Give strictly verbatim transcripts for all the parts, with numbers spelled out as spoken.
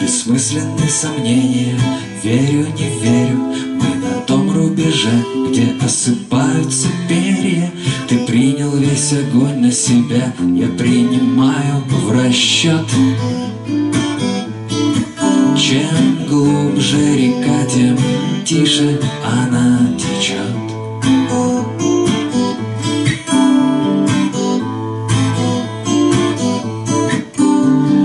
Бессмысленные сомнения, верю, не верю, мы на том рубеже, где осыпаются перья. Ты принял весь огонь на себя, я принимаю в расчет. Чем глубже река, тем тише она течет.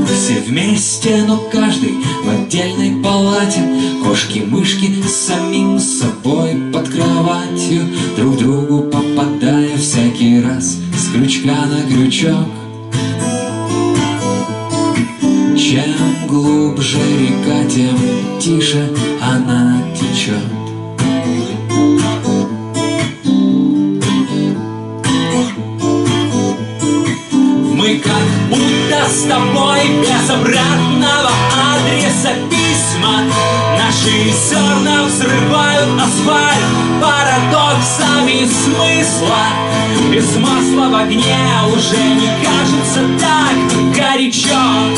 Все вместе, но каждый в отдельной палате, кошки-мышки с самим собой под кроватью, друг другу попадая всякий раз с крючка на крючок. Чем глубже река, тем тише она течет. С тобой без обратного адреса письма, наши зерна взрывают асфальт парадоксами смысла. Без масла в огне уже не кажется так горячо.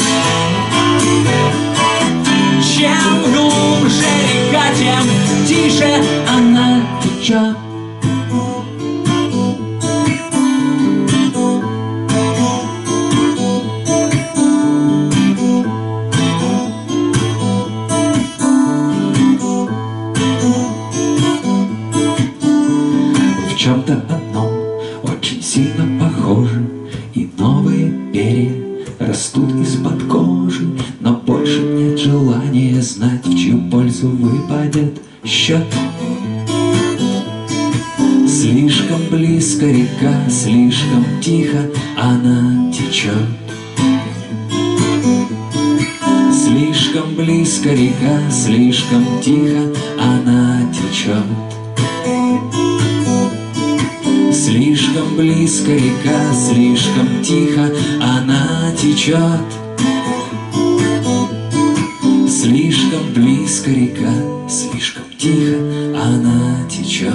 Чем глубже река, тем тише она течет. В чем-то одном очень сильно похожи, и новые перья растут из-под кожи, но больше нет желания знать, в чью пользу выпадет счет. Слишком близко река, слишком тихо она течет. Слишком близко река, слишком тихо она течет. Слишком близко река, слишком тихо она течет. Слишком близко река, слишком тихо она течет.